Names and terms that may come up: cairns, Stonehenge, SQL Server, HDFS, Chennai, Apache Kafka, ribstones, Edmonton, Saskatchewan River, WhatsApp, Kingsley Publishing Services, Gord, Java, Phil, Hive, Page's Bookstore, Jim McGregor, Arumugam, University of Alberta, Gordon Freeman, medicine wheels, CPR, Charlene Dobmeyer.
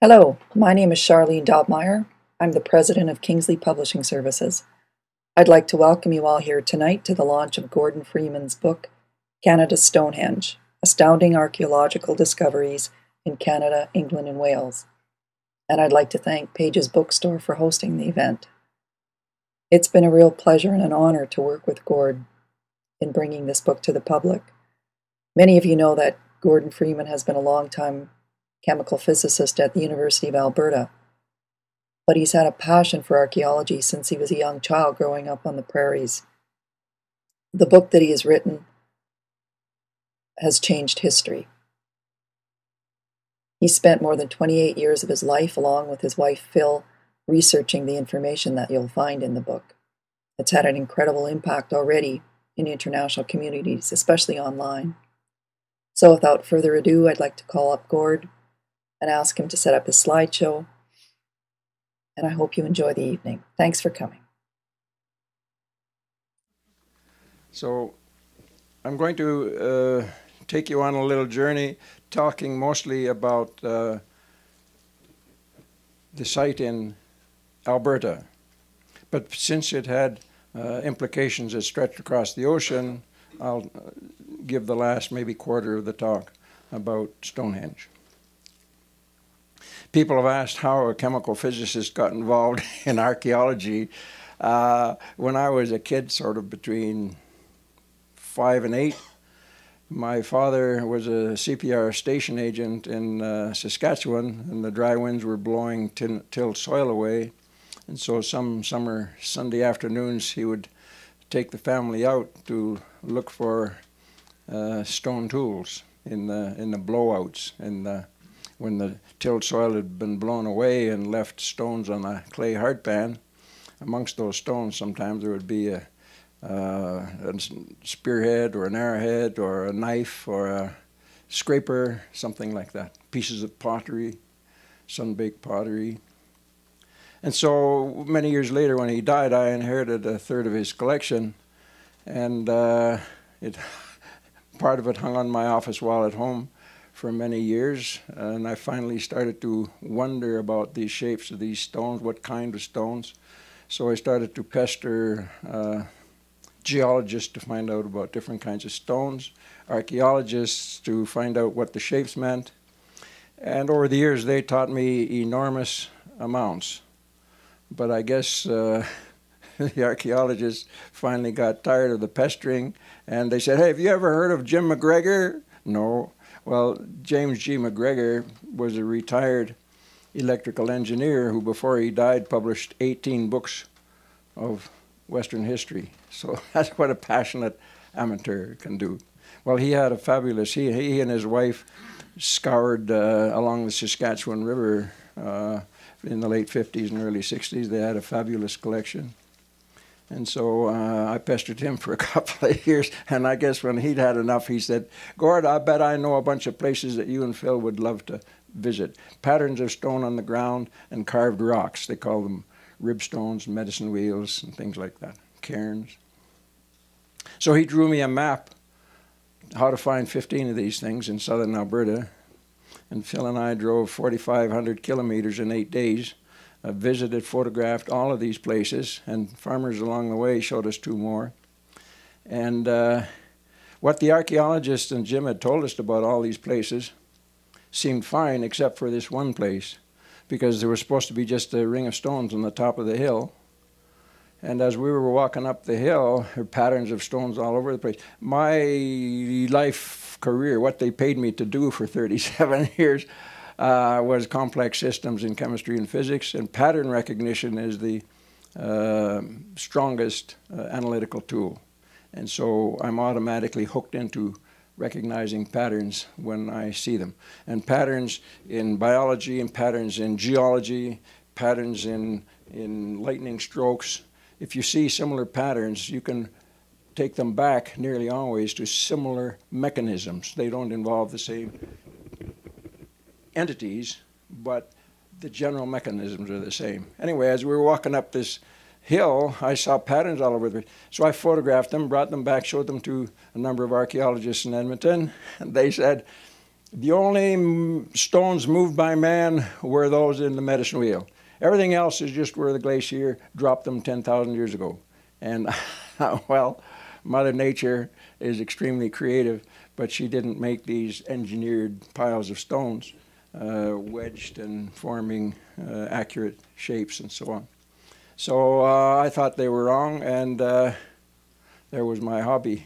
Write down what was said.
Hello, my name is Charlene Dobmeyer. I'm the president of Kingsley Publishing Services. I'd like to welcome you all here tonight to the launch of Gordon Freeman's book, Canada's Stonehenge, Astounding Archaeological Discoveries in Canada, England, and Wales. And I'd like to thank Page's Bookstore for hosting the event. It's been a real pleasure and an honor to work with Gord in bringing this book to the public. Many of you know that Gordon Freeman has been a long-time chemical physicist at the University of Alberta, but he's had a passion for archaeology since he was a young child growing up on the prairies. The book that he has written has changed history. He spent more than 28 years of his life, along with his wife Phil, researching the information that you'll find in the book. It's had an incredible impact already in international communities, especially online. So without further ado, I'd like to call up Gord and ask him to set up his slideshow. And I hope you enjoy the evening. Thanks for coming. So I'm going to take you on a little journey, talking mostly about the site in Alberta. But since it had implications that stretched across the ocean, I'll give the last maybe quarter of the talk about Stonehenge. People have asked how a chemical physicist got involved in archaeology. When I was a kid, sort of between 5 and 8, my father was a CPR station agent in Saskatchewan, and the dry winds were blowing tilled soil away. And so some summer Sunday afternoons, he would take the family out to look for stone tools in the blowouts, when the tilled soil had been blown away and left stones on a clay hard pan. Amongst those stones, sometimes there would be a spearhead or an arrowhead or a knife or a scraper, something like that. Pieces of pottery, sun-baked pottery. And so many years later, when he died, I inherited a third of his collection, and part of it hung on my office wall at home for many years, and I finally started to wonder about these shapes of these stones, what kind of stones. So I started to pester geologists to find out about different kinds of stones, archaeologists to find out what the shapes meant. And over the years, they taught me enormous amounts. But I guess the archaeologists finally got tired of the pestering, and they said, "Hey, have you ever heard of Jim McGregor?" "No." Well, James G. McGregor was a retired electrical engineer who, before he died, published 18 books of Western history. So that's what a passionate amateur can do. Well, he had a fabulous, he and his wife scoured along the Saskatchewan River in the late 50s and early 60s. They had a fabulous collection. And so I pestered him for a couple of years, and I guess when he'd had enough, he said, "Gord, I bet I know a bunch of places that you and Phil would love to visit. Patterns of stone on the ground and carved rocks." They call them ribstones, medicine wheels, and things like that, cairns. So he drew me a map, how to find 15 of these things in southern Alberta, and Phil and I drove 4,500 kilometers in 8 days. I visited, photographed all of these places, and farmers along the way showed us 2 more. And what the archaeologists and Jim had told us about all these places seemed fine, except for this one place, because there was supposed to be just a ring of stones on the top of the hill. And as we were walking up the hill, there were patterns of stones all over the place. My life career, what they paid me to do for 37 years, was complex systems in chemistry and physics, and pattern recognition is the strongest analytical tool. And so I'm automatically hooked into recognizing patterns when I see them. And patterns in biology, and patterns in geology, patterns in lightning strokes. If you see similar patterns, you can take them back nearly always to similar mechanisms. They don't involve the same entities, but the general mechanisms are the same. Anyway, as we were walking up this hill, I saw patterns all over the place. So I photographed them, brought them back, showed them to a number of archaeologists in Edmonton, and they said, The only stones moved by man were those in the medicine wheel. Everything else is just where the glacier dropped them 10,000 years ago. And, well, Mother Nature is extremely creative, but she didn't make these engineered piles of stones, wedged and forming accurate shapes and so on. So I thought they were wrong, and there was my hobby.